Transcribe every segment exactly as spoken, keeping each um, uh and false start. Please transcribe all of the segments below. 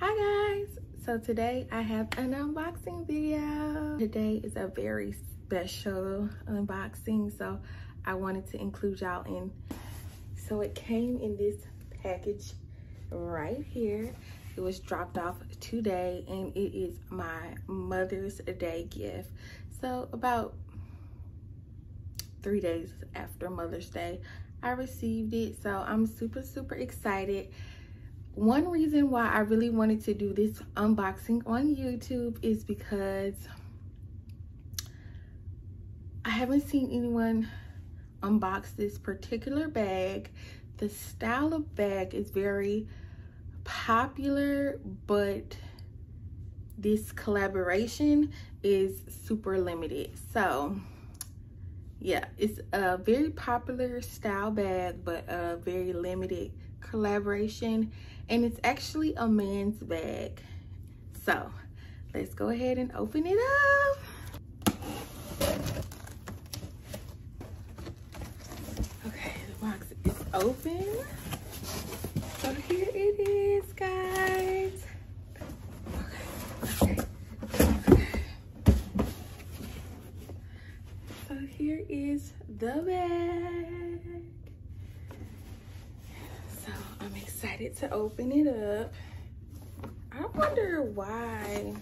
Hi guys, so today I have an unboxing video. Today is a very special unboxing, so I wanted to include y'all in. So it came in this package right here. It was dropped off today and it is my Mother's Day gift. So about three days after Mother's Day, I received it, so I'm super, super excited. One reason why I really wanted to do this unboxing on YouTube is because I haven't seen anyone unbox this particular bag. The style of bag is very popular, but this collaboration is super limited. So yeah, it's a very popular style bag, but a very limited collaboration, and it's actually a man's bag. So let's go ahead and open it up. Okay, the box is open. So here it is, guys. Okay, okay. So here is the bag. I'm excited to open it up. I wonder why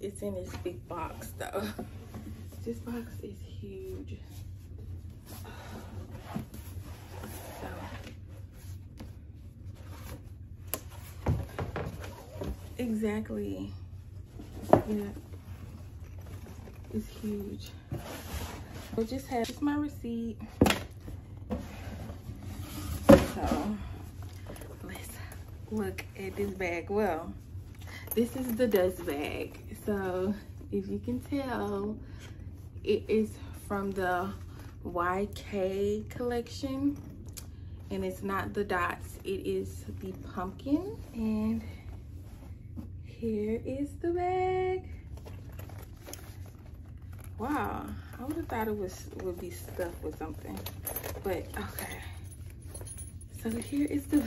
it's in this big box though. This box is huge. So, exactly. Yeah, it's huge. I just have this, my receipt. So let's look at this bag. Well, this is the dust bag. So if you can tell, it is from the Y K collection, and it's not the dots, it is the pumpkin. And here is the bag. Wow, I would have thought it was would be stuffed with something, but okay. So here is the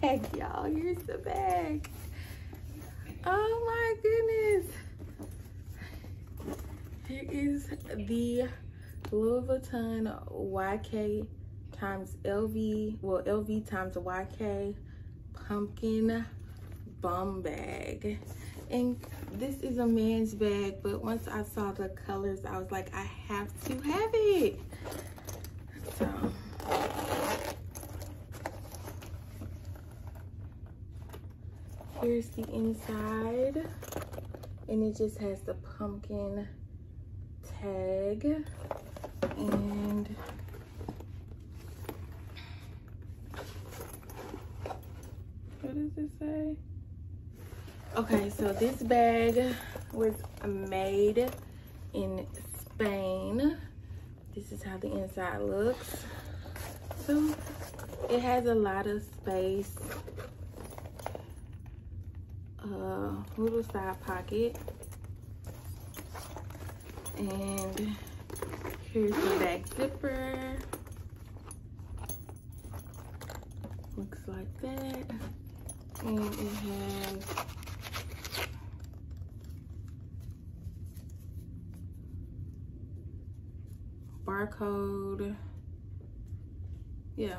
bag, y'all. Here's the bag. Oh my goodness. Here is the Louis Vuitton Y K times L V, well, L V times Y K pumpkin bum bag. And this is a man's bag, but once I saw the colors, I was like, I have to have it. So here's the inside, and it just has the pumpkin tag, and what does it say? Okay, so this bag was made in Spain. This is how the inside looks. So it has a lot of space. Uh, little side pocket, and here's the back zipper. Looks like that, and it has barcode. Yeah.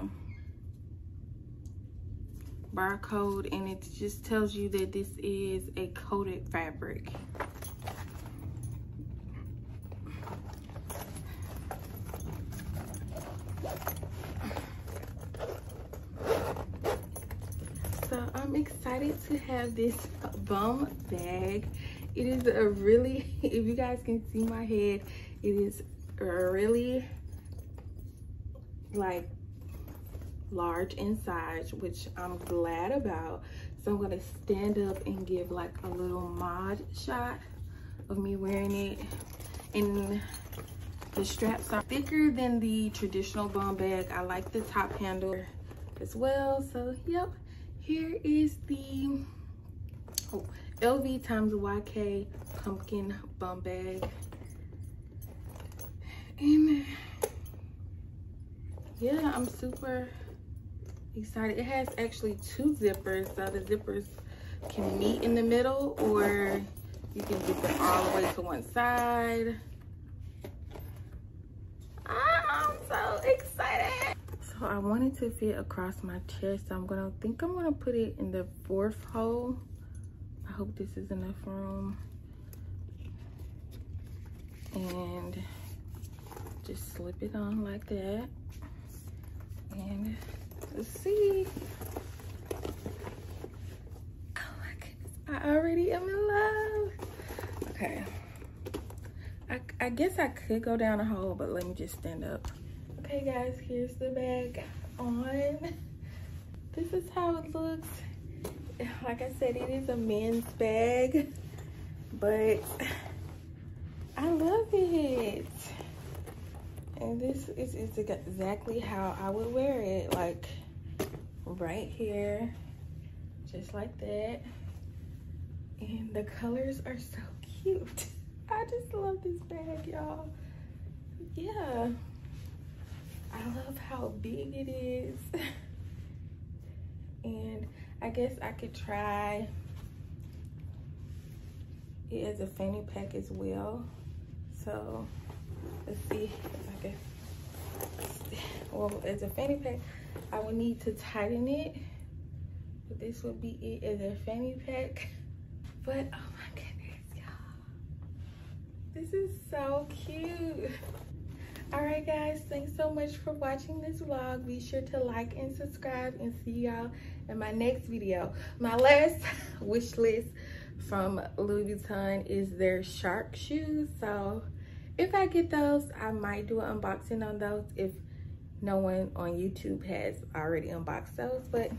Barcode, and it just tells you that this is a coated fabric. So I'm excited to have this bum bag. It is a really, if you guys can see my head, it is really like large in size, which I'm glad about. So I'm gonna stand up and give like a little mod shot of me wearing it. And the straps are thicker than the traditional bum bag. I like the top handle as well. So yep, here is the oh, L V times Y K pumpkin bum bag. And yeah, I'm super excited. It has actually two zippers, so the zippers can meet in the middle, or you can zip it all the way to one side. I'm so excited. So I wanted to fit across my chest, so I'm gonna think I'm gonna put it in the fourth hole. I hope this is enough room. And just slip it on like that. And let's see. Oh my goodness, I already am in love. Okay. I, I guess I could go down a hole, but let me just stand up. Okay guys, here's the bag on. This is how it looks. Like I said, it is a men's bag, but I love it. And this is, is exactly how I would wear it. Like right here, just like that. And the colors are so cute. I just love this bag, y'all. Yeah. I love how big it is. And I guess I could try it as a fanny pack as well. So let's see if I can, well, as a fanny pack, I would need to tighten it. But this would be it as a fanny pack. But oh my goodness, y'all. This is so cute. Alright guys, thanks so much for watching this vlog. Be sure to like and subscribe, and see y'all in my next video. My last wish list from Louis Vuitton is their shark shoes. So if I get those, I might do an unboxing on those if no one on YouTube has already unboxed those. But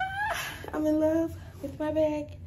ah, I'm in love with my bag.